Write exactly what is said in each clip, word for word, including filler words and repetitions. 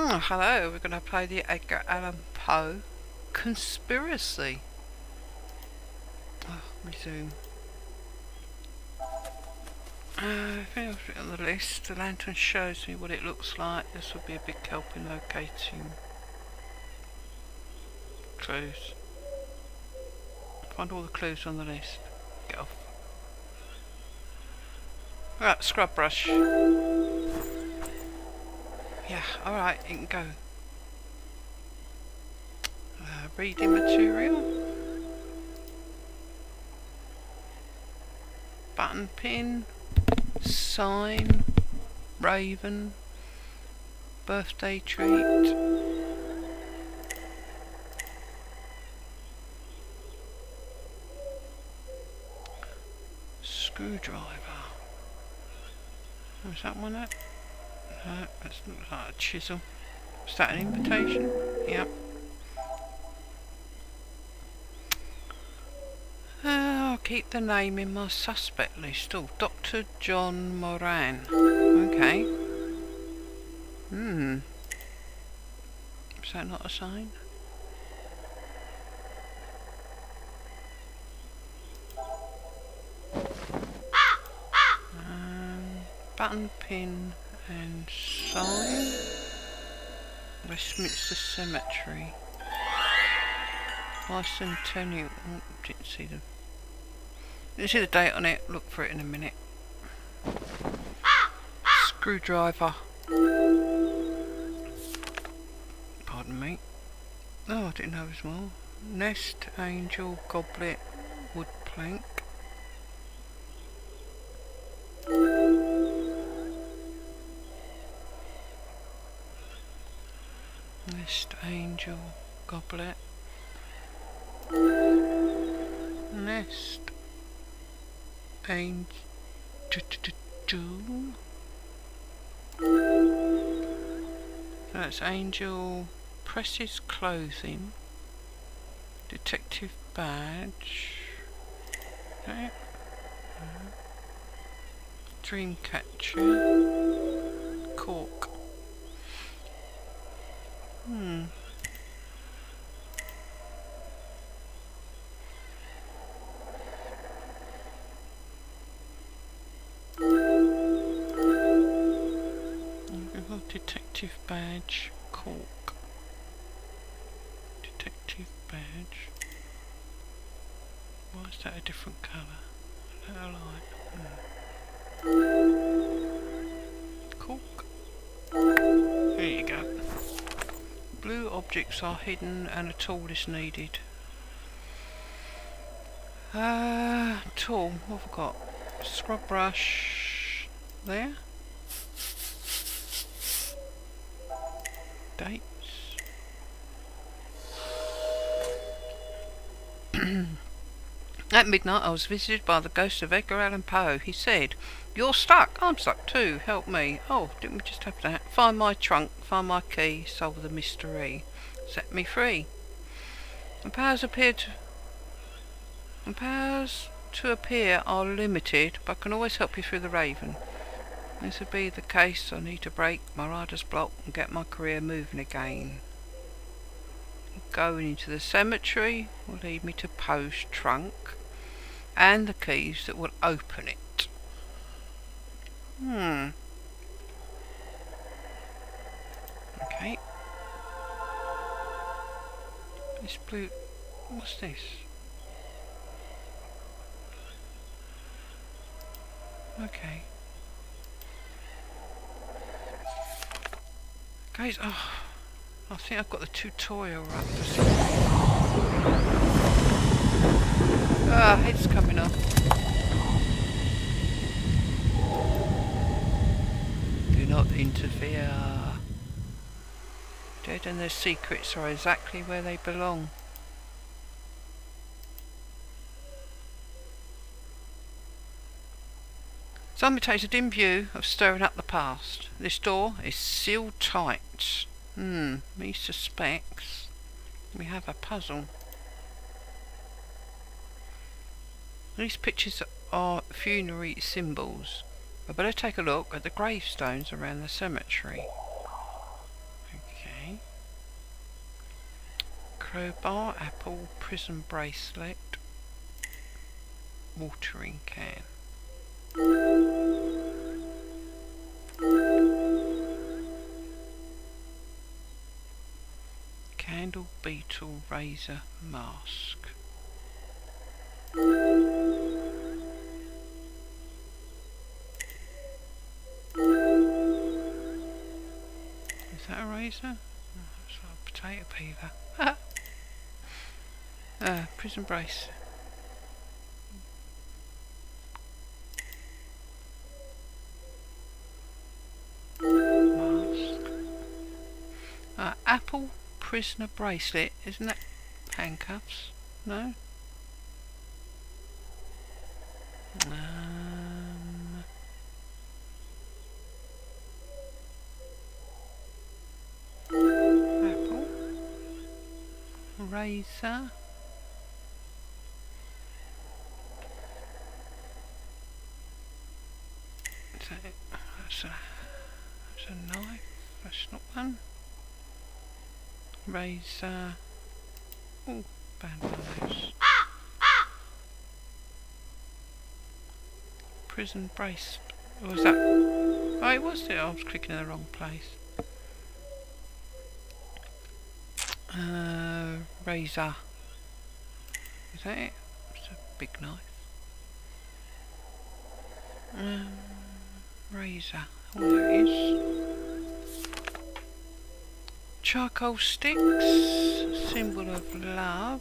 Oh, hello, we're going to play the Edgar Allan Poe Conspiracy. Oh, resume. Uh, if I look at the list, the lantern shows me what it looks like. This would be a big help in locating clues. Find all the clues on the list. Get off. Right, scrub brush. Yeah, alright, it can go. Uh, reading material. Button pin. Sign. Raven. Birthday treat. Screwdriver. Is that one up? No, that's not like a chisel. Is that an invitation? Yep. Uh, I'll keep the name in my suspect list. Oh, Doctor John Moran. Okay. Hmm. Is that not a sign? Um, button pin. And sign. Westminster Cemetery. Bicentennial. Oh, didn't see them. Didn't see the date on it. Look for it in a minute. Screwdriver. Pardon me. Oh, I didn't know as well. Nest, angel, goblet, wood plank. Nest, angel, goblet. Nest, angel, that's angel, presses clothing, detective badge, okay. Dream catcher, cork. Hmm. We've got detective badge, cork. Detective badge. Why is that a different colour? I don't like. Hmm. Cork. There you go. Blue objects are hidden and a tool is needed. Uh, tool, what have I got? Scrub brush there. Dates. At midnight I was visited by the ghost of Edgar Allan Poe. He said, "You're stuck. I'm stuck too. Help me." Oh, didn't we just have that? Find my trunk. Find my key. Solve the mystery. Set me free. And powers appeared to, and powers to appear are limited, but can always help you through the Raven. This would be the case. I need to break my rider's block and get my career moving again. Going into the cemetery will lead me to Poe's trunk and the keys that will open it. Hmm. Okay. This blue... What's this? Okay. Guys, oh... I think I've got the tutorial right. Ah, head's coming off. Do not interfere. Dead and their secrets are exactly where they belong. Somebody takes a dim view of stirring up the past. This door is sealed tight. Hmm, he suspects we have a puzzle. These pictures are funerary symbols. I better take a look at the gravestones around the cemetery. crowbar, apple, prison bracelet, watering can. Candle, beetle, razor, mask. Is that a razor? Oh, that's like a potato peeler. Ah. Uh, prison brace. Mask. Uh, apple, prisoner bracelet. Isn't that handcuffs? No? Um, apple, razor, is that it? That's a, that's a knife, that's not one, razor, oh, bad one of those. Prison brace. Or was that? Oh, it was there. I was clicking in the wrong place. Uh, razor. Is that it? It's a big knife. Um, razor. Oh, there it is. Charcoal sticks. Symbol of love.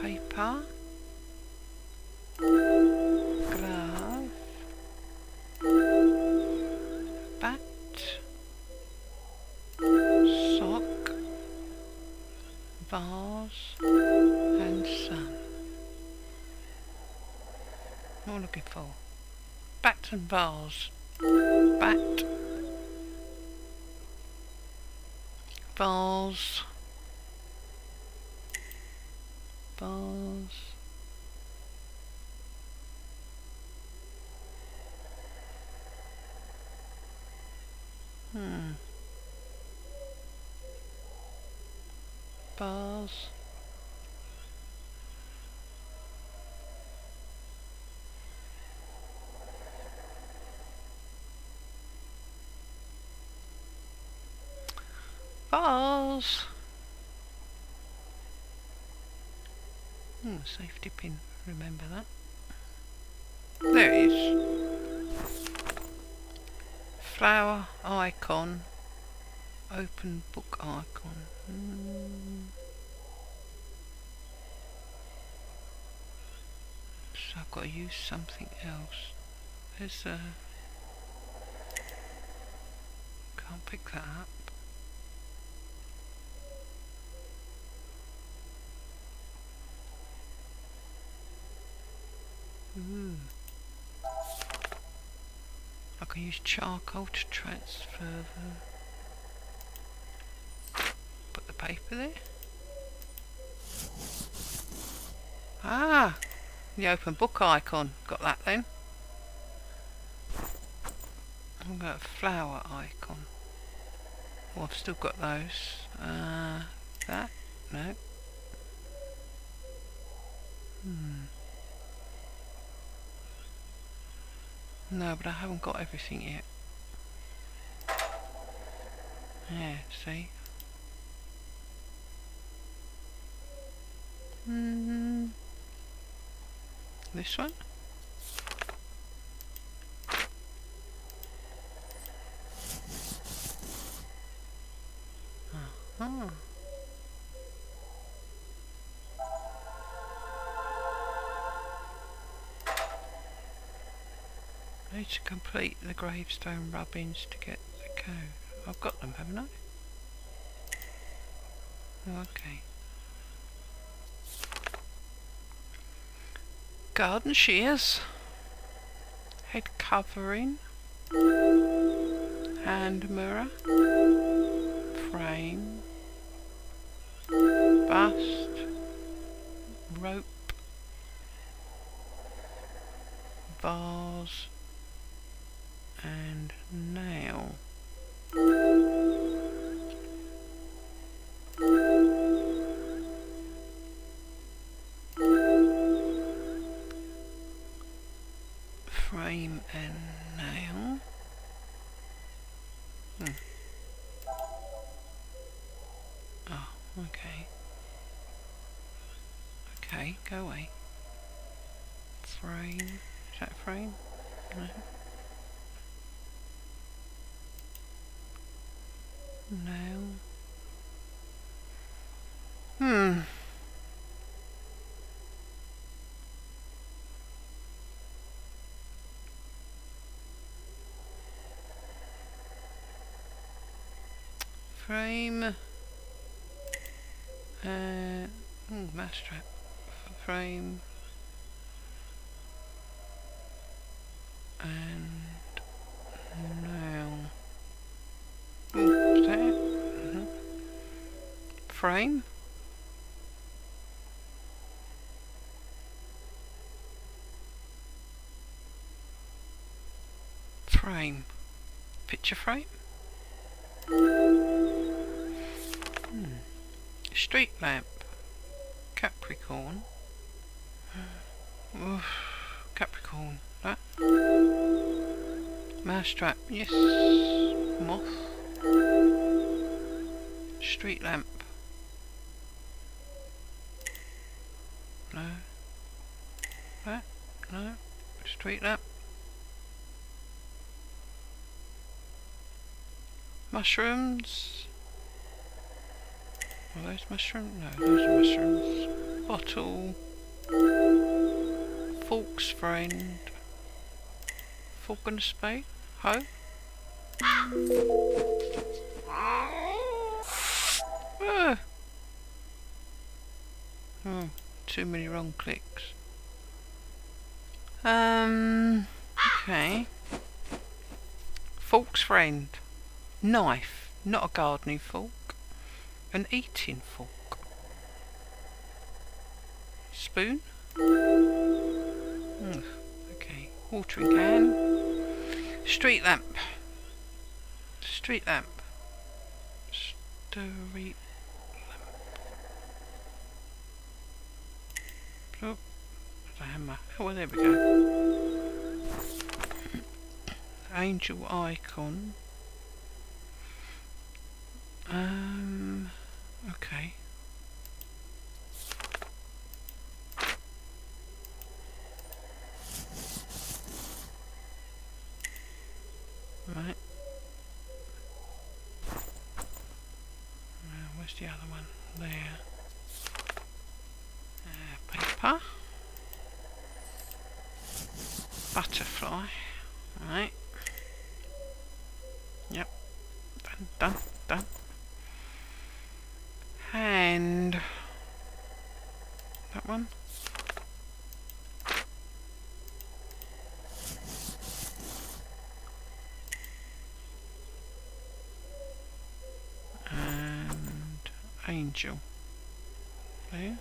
Paper. Glove, bat, sock, vase, and sun. What am I looking for? Bat and vase. Bat, vase, vase. Hmm. Bars. Bars. Hmm, safety pin. Remember that. There it is. Flower icon, open book icon. Mm. So I've got to use something else. There's a... Can't pick that up. Ooh. I can use charcoal to transfer the... Put the paper there. Ah! The open book icon. Got that then. I've got a flower icon. Oh, I've still got those. Uh, that? No. Hmm. No, but I haven't got everything yet. Yeah, see? Mm-hmm. This one? Uh-huh. I need to complete the gravestone rubbings to get the code. I've got them, haven't I? Oh, okay. Garden shears. Head covering. Hand mirror. Frame. Bust. Rope. Vase. And nail. Hmm. Oh, okay. Okay, go away. Frame. Is that frame? No. No. Hmm. Frame. Uh, oh, mass trap. Frame. And now. Is that it? Mm-hmm. Frame. Frame. Picture frame? Hmm. Street lamp. Capricorn. Oof. Capricorn. That. Mousetrap, yes. Moth. Street lamp. No. That? No. Street lamp. Mushrooms. Are those mushrooms? No, those are mushrooms. Bottle. Fork's friend. Fork and a spade. Ho. Ah. Oh, too many wrong clicks. Um. Okay. Fork's friend. Knife. Not a gardening fork. An eating fork. Spoon. Mm. Okay. Watering can. Street lamp. Street lamp. Street lamp. Oh, the hammer. Oh, well, there we go. Angel icon. Um, okay. Right. Now, where's the other one? There. Uh, paper. Butterfly. Right. Yep. Done, done, done. And that one. And angel. There.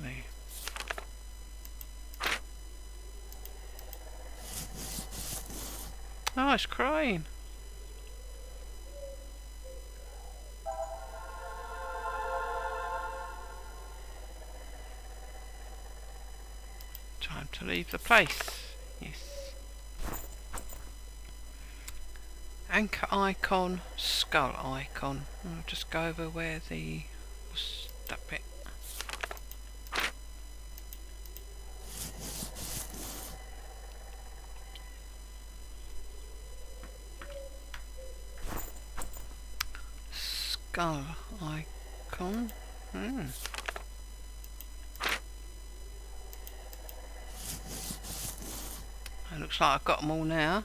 There. Oh, it's crying. To leave the place, yes. Anchor icon, skull icon. I'll just go over where the what's that bit? Skull icon. Hmm. Looks like I've got them all now.